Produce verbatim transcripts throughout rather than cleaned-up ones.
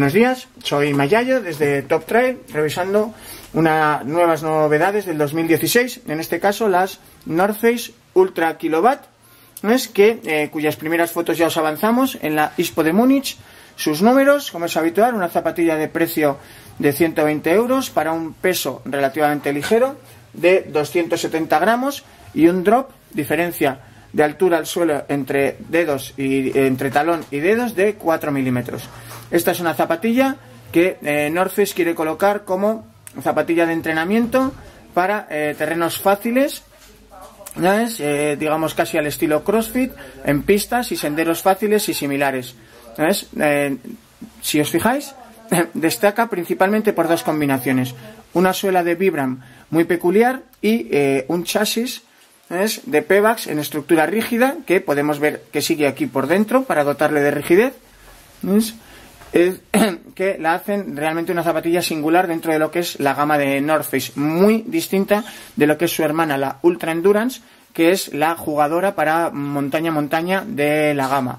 Buenos días, soy Mayayo desde Top Trail, revisando unas nuevas novedades del dos mil dieciséis, en este caso las North Face Ultra Kilowatt, ¿no es? Que, eh, cuyas primeras fotos ya os avanzamos en la I S P O de Múnich. Sus números, como es habitual, una zapatilla de precio de ciento veinte euros para un peso relativamente ligero de doscientos setenta gramos y un drop, diferencia de altura al suelo entre dedos y entre talón y dedos, de cuatro milímetros. Esta es una zapatilla que eh, North Face quiere colocar como zapatilla de entrenamiento para eh, terrenos fáciles, ¿no es? Eh, digamos casi al estilo CrossFit, en pistas y senderos fáciles y similares, ¿no es? Eh, si os fijáis, destaca principalmente por dos combinaciones: una suela de Vibram muy peculiar y eh, un chasis, ¿ves?, de Pebax en estructura rígida, que podemos ver que sigue aquí por dentro para dotarle de rigidez, ¿ves?, es que la hacen realmente una zapatilla singular dentro de lo que es la gama de North Face, muy distinta de lo que es su hermana, la Ultra Endurance, que es la jugadora para montaña-montaña de la gama,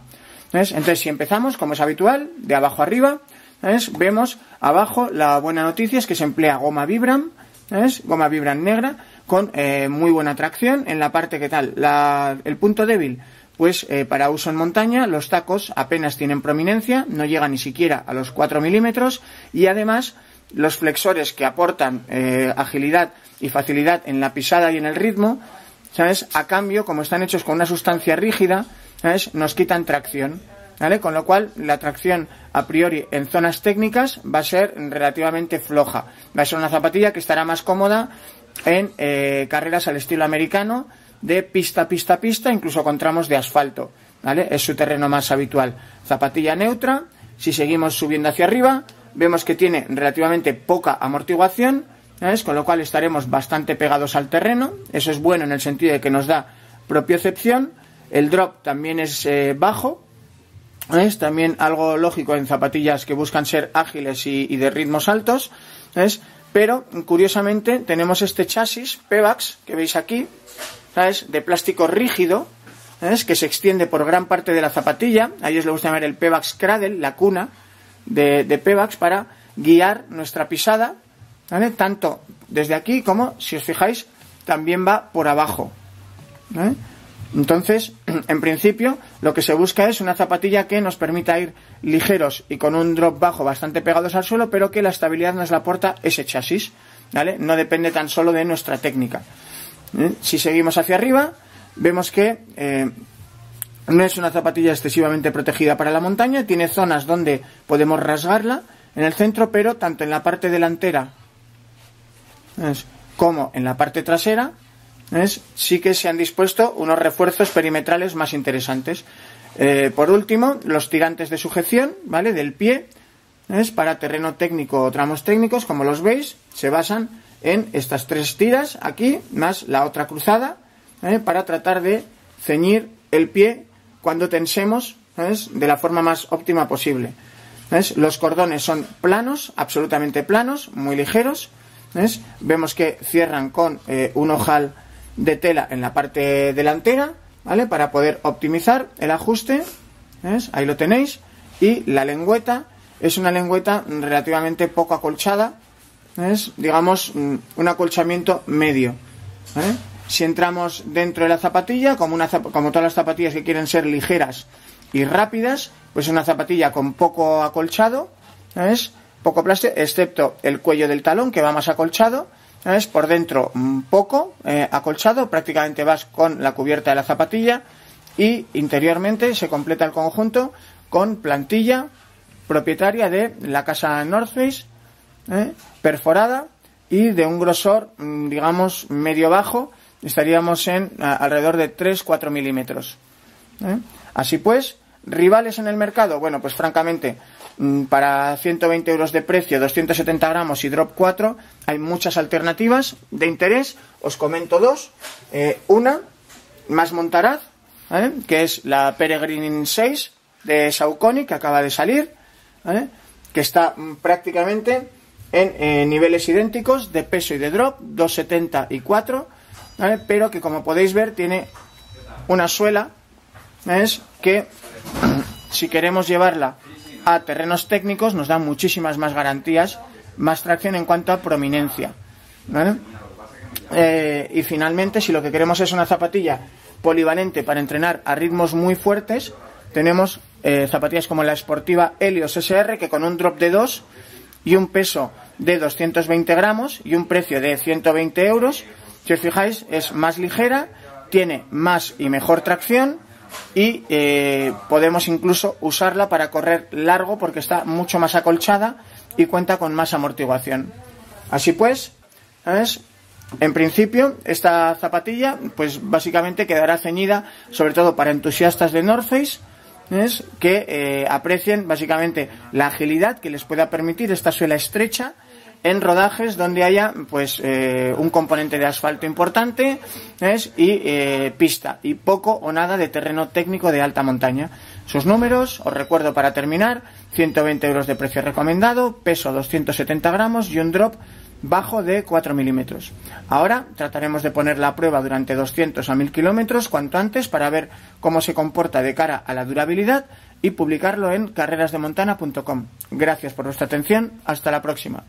¿ves? Entonces, si empezamos, como es habitual, de abajo arriba, ¿ves?, vemos abajo la buena noticia es que se emplea goma Vibram, ¿ves?, goma Vibram negra, con eh, muy buena tracción. En la parte, ¿qué tal? La, el punto débil, pues eh, para uso en montaña, los tacos apenas tienen prominencia, no llega ni siquiera a los cuatro milímetros, y además los flexores que aportan eh, agilidad y facilidad en la pisada y en el ritmo, ¿sabes?, a cambio, como están hechos con una sustancia rígida, ¿sabes?, nos quitan tracción, ¿vale? Con lo cual la tracción a priori en zonas técnicas va a ser relativamente floja. Va a ser una zapatilla que estará más cómoda en eh, carreras al estilo americano, de pista, pista, pista, incluso con tramos de asfalto, ¿vale? Es su terreno más habitual. Zapatilla neutra. Si seguimos subiendo hacia arriba, vemos que tiene relativamente poca amortiguación, ¿sabes?, con lo cual estaremos bastante pegados al terreno. Eso es bueno en el sentido de que nos da propiocepción. El drop también es eh, bajo. Es también algo lógico en zapatillas que buscan ser ágiles y, y de ritmos altos, ¿sabes? Pero, curiosamente, tenemos este chasis Pebax, que veis aquí, ¿sabes?, de plástico rígido, ¿sabes?, que se extiende por gran parte de la zapatilla. A ellos les gusta llamar el Pebax Cradle, la cuna de, de Pebax, para guiar nuestra pisada, ¿vale?, tanto desde aquí como, si os fijáis, también va por abajo, ¿vale? Entonces, en principio, lo que se busca es una zapatilla que nos permita ir ligeros y con un drop bajo bastante pegados al suelo, pero que la estabilidad nos la aporta ese chasis, ¿vale? No depende tan solo de nuestra técnica. ¿Eh? Si seguimos hacia arriba, vemos que eh, no es una zapatilla excesivamente protegida para la montaña. Tiene zonas donde podemos rasgarla en el centro, pero tanto en la parte delantera ¿ves? como en la parte trasera, ¿ves?, sí que se han dispuesto unos refuerzos perimetrales más interesantes. Eh, por último, los tirantes de sujeción, ¿vale?, del pie, ¿ves?, para terreno técnico o tramos técnicos, como los veis, se basan en estas tres tiras aquí, más la otra cruzada, ¿vale?, para tratar de ceñir el pie cuando tensemos, ¿ves?, de la forma más óptima posible. ¿Ves? Los cordones son planos, absolutamente planos, muy ligeros. ¿Ves? Vemos que cierran con eh, un ojal de tela en la parte delantera, ¿vale?, para poder optimizar el ajuste, ¿ves?, ahí lo tenéis. Y la lengüeta es una lengüeta relativamente poco acolchada, ¿ves?, digamos un acolchamiento medio, ¿vale? Si entramos dentro de la zapatilla, como, una zap como todas las zapatillas que quieren ser ligeras y rápidas, pues una zapatilla con poco acolchado, ¿ves?, poco plástico, excepto el cuello del talón, que va más acolchado, ¿ves?, por dentro un poco eh, acolchado, prácticamente vas con la cubierta de la zapatilla, y interiormente se completa el conjunto con plantilla propietaria de la casa North Face, ¿eh?, perforada y de un grosor, digamos, medio bajo. Estaríamos en a, alrededor de tres a cuatro milímetros, ¿eh? Así pues, rivales en el mercado, bueno, pues francamente, para ciento veinte euros de precio, doscientos setenta gramos y drop cuatro, hay muchas alternativas de interés. Os comento dos. Eh, una, más montaraz, ¿vale?, que es la Peregrine seis de Saucony, que acaba de salir, ¿vale?, que está prácticamente en eh, niveles idénticos de peso y de drop, dos setenta y cuatro, ¿vale?, pero que, como podéis ver, tiene una suela, ¿ves?, que si queremos llevarla a terrenos técnicos nos dan muchísimas más garantías, más tracción en cuanto a prominencia, ¿vale? Eh, y finalmente, si lo que queremos es una zapatilla polivalente para entrenar a ritmos muy fuertes, tenemos eh, zapatillas como la Sportiva Helios ese erre, que con un drop de dos y un peso de doscientos veinte gramos y un precio de ciento veinte euros, si os fijáis, es más ligera, tiene más y mejor tracción y eh, podemos incluso usarla para correr largo porque está mucho más acolchada y cuenta con más amortiguación. Así pues, ¿sabes? En principio, esta zapatilla pues básicamente quedará ceñida sobre todo para entusiastas de North Face, ¿ves? Que eh, aprecien básicamente la agilidad que les pueda permitir esta suela estrecha en rodajes donde haya pues eh, un componente de asfalto importante, ¿ves? Y eh, pista y poco o nada de terreno técnico de alta montaña. Sus números, os recuerdo para terminar, ciento veinte euros de precio recomendado, peso doscientos setenta gramos y un drop bajo de cuatro milímetros. Ahora trataremos de ponerla a prueba durante doscientos a mil kilómetros cuanto antes para ver cómo se comporta de cara a la durabilidad y publicarlo en carreras de montana punto com. Gracias por vuestra atención, hasta la próxima.